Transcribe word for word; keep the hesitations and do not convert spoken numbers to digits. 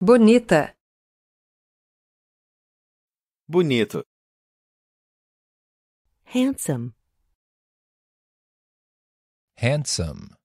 bonita, bonito, handsome, handsome.